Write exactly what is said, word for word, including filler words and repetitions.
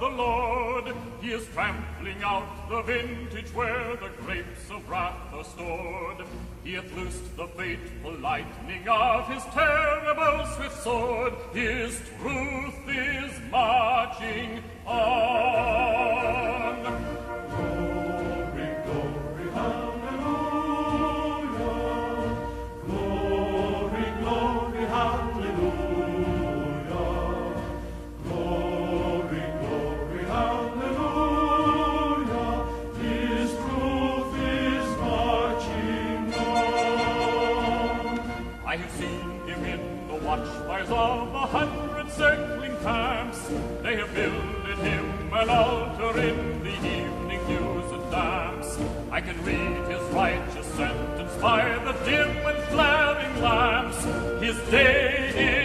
the Lord. He is trampling out the vintage where the grapes of wrath are stored. He hath loosed the fateful lightning of his terrible swift sword. His truth is marching on. Of a hundred circling camps, they have builded him an altar in the evening dews and damps. I can read his righteous sentence by the dim and flaring lamps. His day is